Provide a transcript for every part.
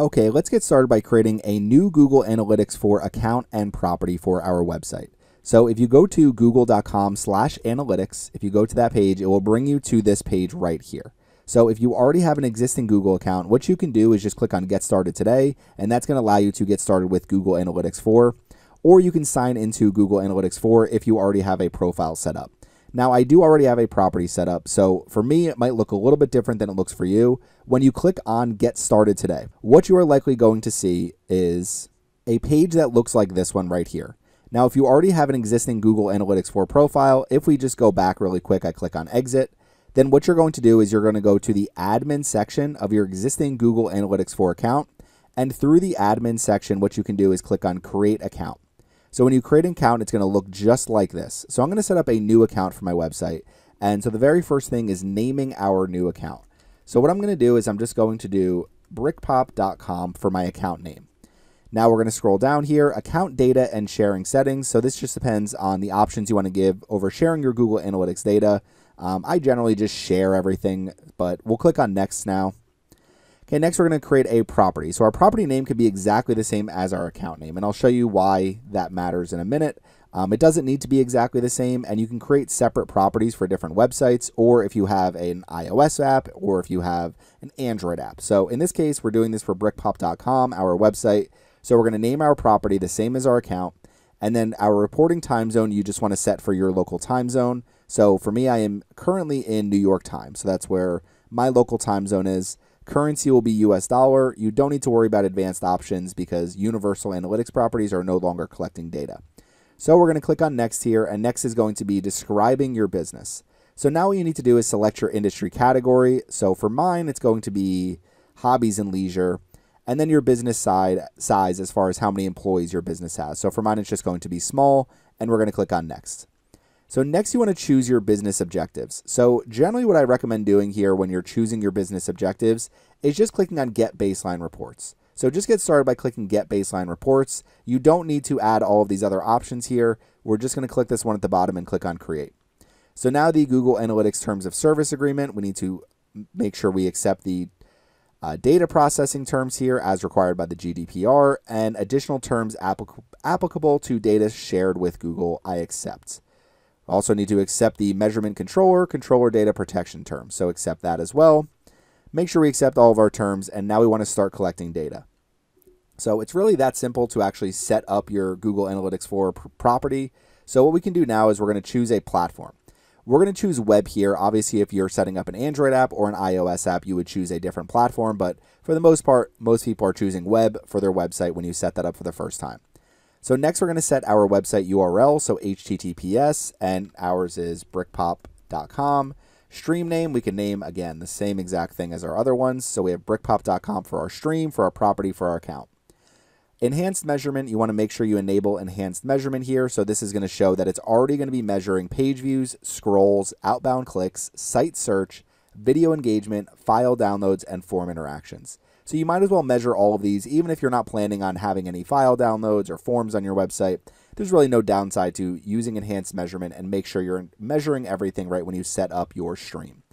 Okay, let's get started by creating a new Google Analytics 4 account and property for our website. So if you go to google.com/analytics, if you go to that page, it will bring you to this page right here. So if you already have an existing Google account, what you can do is just click on Get Started Today, and that's going to allow you to get started with Google Analytics 4. Or you can sign into Google Analytics 4 if you already have a profile set up. Now, I do already have a property set up, so for me, it might look a little bit different than it looks for you. When you click on Get Started Today, what you are likely going to see is a page that looks like this one right here. Now, if you already have an existing Google Analytics 4 profile, if we just go back really quick, I click on Exit, then what you're going to do is you're going to go to the admin section of your existing Google Analytics 4 account, and through the admin section, what you can do is click on Create Account. So when you create an account, it's going to look just like this. So I'm going to set up a new account for my website. And so the very first thing is naming our new account. So what I'm going to do is I'm just going to do brickpop.com for my account name. Now we're going to scroll down here, account data and sharing settings. So this just depends on the options you want to give over sharing your Google Analytics data. I generally just share everything, but we'll click on next now. Okay, next we're going to create a property. So our property name could be exactly the same as our account name, and I'll show you why that matters in a minute. It doesn't need to be exactly the same, and you can create separate properties for different websites, or if you have an iOS app, or if you have an Android app. So in this case, we're doing this for brickpop.com, our website. So we're going to name our property the same as our account, and then our reporting time zone you just want to set for your local time zone. So for me, I am currently in New York time, so that's where my local time zone is. Currency will be US dollar. You don't need to worry about advanced options because Universal Analytics properties are no longer collecting data. So we're going to click on next here, and next is going to be describing your business. So now what you need to do is select your industry category. So for mine, it's going to be hobbies and leisure, and then your business size as far as how many employees your business has. So for mine, it's just going to be small, and we're going to click on next. So next you want to choose your business objectives. So generally what I recommend doing here when you're choosing your business objectives is just clicking on Get Baseline Reports. So just get started by clicking Get Baseline Reports. You don't need to add all of these other options here. We're just going to click this one at the bottom and click on Create. So now the Google Analytics Terms of Service Agreement, we need to make sure we accept the data processing terms here as required by the GDPR, and additional terms applicable to data shared with Google, I accept. Also need to accept the measurement controller data protection term. So accept that as well. Make sure we accept all of our terms, and now we want to start collecting data. So it's really that simple to actually set up your Google Analytics 4 property. So what we can do now is we're going to choose a platform. We're going to choose web here. Obviously, if you're setting up an Android app or an iOS app, you would choose a different platform. But for the most part, most people are choosing web for their website when you set that up for the first time. So next we're going to set our website URL, so HTTPS, and ours is brickpop.com. Stream name, we can name, again, the same exact thing as our other ones. So we have brickpop.com for our stream, for our property, for our account. Enhanced measurement, you want to make sure you enable enhanced measurement here. So this is going to show that it's already going to be measuring page views, scrolls, outbound clicks, site search, video engagement, file downloads, and form interactions. So you might as well measure all of these, even if you're not planning on having any file downloads or forms on your website. There's really no downside to using enhanced measurement, and make sure you're measuring everything right when you set up your stream.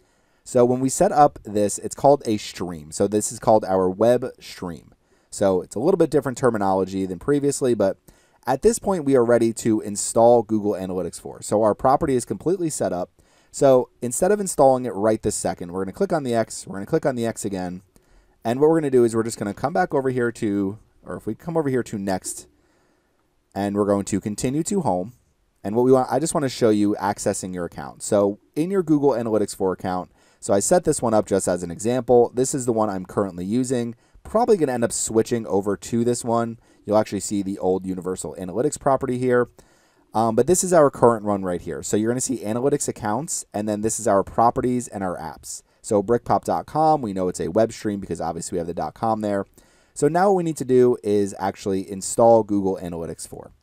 So when we set up this, it's called a stream. So this is called our web stream. So it's a little bit different terminology than previously, but at this point we are ready to install Google Analytics 4. So our property is completely set up. So instead of installing it right this second, we're going to click on the X, we're going to click on the X again. And what we're going to do is we're just going to come back over here to, or if we come over here to next, and we're going to continue to home. And what we want, I just want to show you accessing your account. So in your Google Analytics 4 account, so I set this one up just as an example. This is the one I'm currently using. Probably going to end up switching over to this one. You'll actually see the old Universal Analytics property here. But this is our current run right here. So you're going to see Analytics Accounts, and then this is our properties and our apps. So brickpop.com, we know it's a web stream because obviously we have the .com there. So now what we need to do is actually install Google Analytics 4.